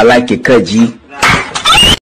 Alake Kaji